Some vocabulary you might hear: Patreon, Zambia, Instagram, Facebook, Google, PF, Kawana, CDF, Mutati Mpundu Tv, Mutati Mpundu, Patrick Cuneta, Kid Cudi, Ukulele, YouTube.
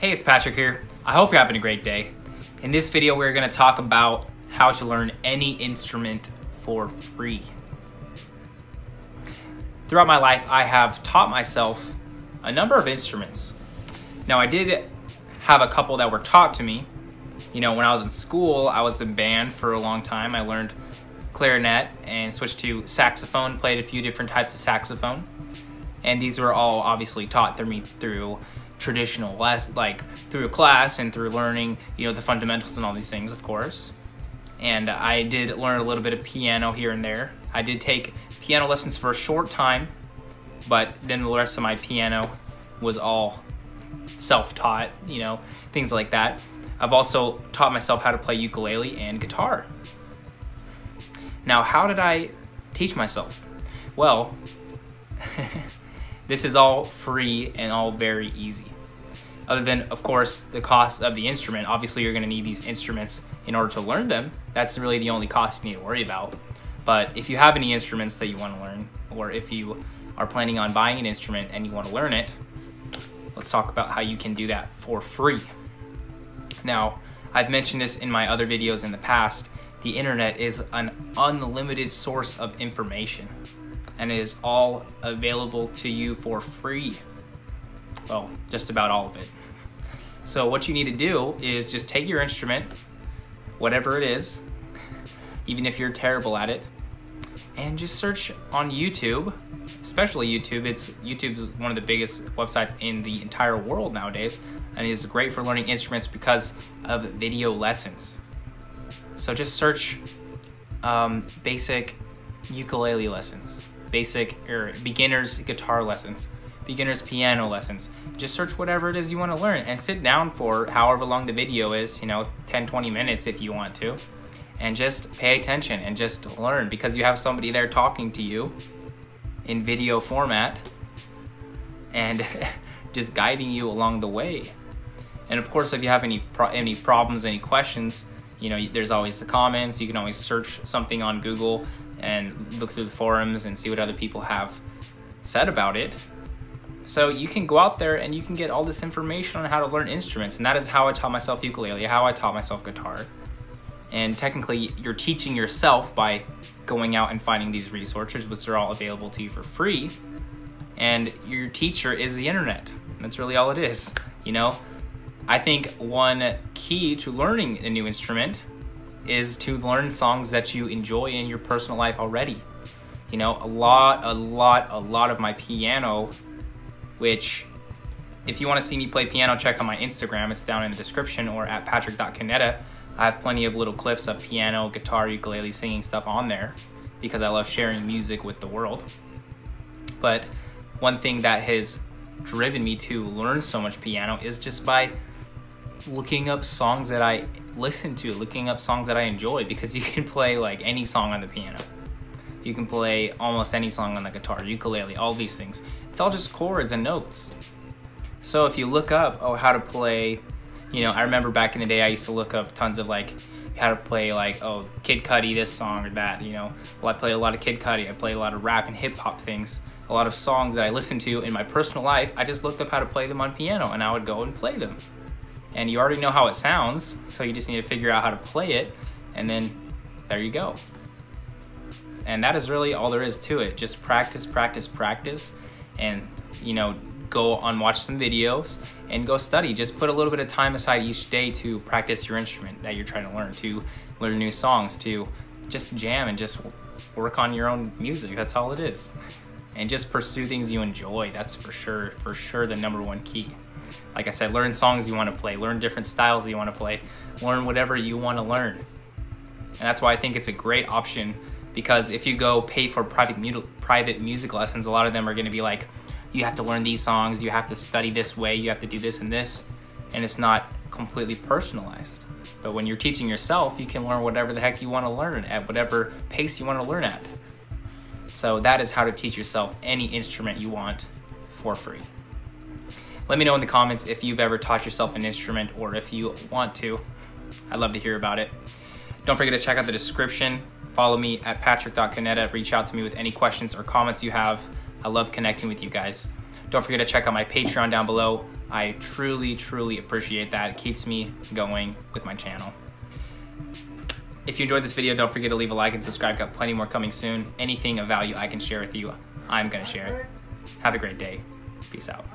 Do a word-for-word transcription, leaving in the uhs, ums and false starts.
Hey, it's Patrick here. I hope you're having a great day. In this video, we're gonna talk about how to learn any instrument for free. Throughout my life, I have taught myself a number of instruments. Now, I did have a couple that were taught to me. You know, when I was in school, I was in band for a long time. I learned clarinet and switched to saxophone, played a few different types of saxophone. And these were all obviously taught through me through traditional less like through a class and through learning, you know, the fundamentals and all these things, of course. And I did learn a little bit of piano here and there. I did take piano lessons for a short time, but then the rest of my piano was all self-taught, you know, things like that. I've also taught myself how to play ukulele and guitar. Now, how did I teach myself? Well, this is all free and all very easy. Other than, of course, the cost of the instrument. Obviously, you're gonna need these instruments in order to learn them. That's really the only cost you need to worry about. But if you have any instruments that you wanna learn, or if you are planning on buying an instrument and you wanna learn it, let's talk about how you can do that for free. Now, I've mentioned this in my other videos in the past. The internet is an unlimited source of information, and it is all available to you for free. Well, just about all of it. So what you need to do is just take your instrument, whatever it is, even if you're terrible at it, and just search on YouTube, especially YouTube. It's YouTube's one of the biggest websites in the entire world nowadays, and it is great for learning instruments because of video lessons. So just search um, basic ukulele lessons, basic or beginner's guitar lessons, beginner's piano lessons. Just search whatever it is you want to learn and sit down for however long the video is, you know, ten, twenty minutes if you want to, and just pay attention and just learn, because you have somebody there talking to you in video format and just guiding you along the way. And of course, if you have any pro any problems, any questions, you know, there's always the comments. You can always search something on Google and look through the forums and see what other people have said about it. So you can go out there and you can get all this information on how to learn instruments. And that is how I taught myself ukulele, how I taught myself guitar. And technically, you're teaching yourself by going out and finding these resources, which are all available to you for free. And your teacher is the internet. That's really all it is, you know? I think one key to learning a new instrument is to learn songs that you enjoy in your personal life already. You know, a lot, a lot, a lot of my piano, which if you want to see me play piano, check on my Instagram. It's down in the description, or at Patrick dot Cuneta. I have plenty of little clips of piano, guitar, ukulele, singing stuff on there because I love sharing music with the world. But one thing that has driven me to learn so much piano is just by looking up songs that I listen to, looking up songs that I enjoy, because you can play like any song on the piano. You can play almost any song on the guitar, ukulele, all these things. It's all just chords and notes. So if you look up, oh, how to play, you know, I remember back in the day I used to look up tons of like how to play like, oh, Kid Cudi, this song or that, you know. Well, I play a lot of Kid Cudi. I play a lot of rap and hip hop things. A lot of songs that I listen to in my personal life, I just looked up how to play them on piano and I would go and play them. And you already know how it sounds, so you just need to figure out how to play it, and then there you go. And that is really all there is to it. Just practice, practice, practice, and, you know, go on, watch some videos and go study. Just put a little bit of time aside each day to practice your instrument that you're trying to learn, to learn new songs, to just jam and just work on your own music. That's all it is. And just pursue things you enjoy. That's for sure, for sure the number one key. Like I said, learn songs you want to play, learn different styles you want to play, learn whatever you want to learn. And that's why I think it's a great option, because if you go pay for private, mu private music lessons, a lot of them are going to be like, you have to learn these songs, you have to study this way, you have to do this and this, and it's not completely personalized. But when you're teaching yourself, you can learn whatever the heck you want to learn at whatever pace you want to learn at. So that is how to teach yourself any instrument you want for free. Let me know in the comments if you've ever taught yourself an instrument, or if you want to. I'd love to hear about it. Don't forget to check out the description. Follow me at Patrick dot Cuneta. Reach out to me with any questions or comments you have. I love connecting with you guys. Don't forget to check out my Patreon down below. I truly, truly appreciate that. It keeps me going with my channel. If you enjoyed this video, don't forget to leave a like and subscribe. Got plenty more coming soon. Anything of value I can share with you, I'm gonna share it. Have a great day. Peace out.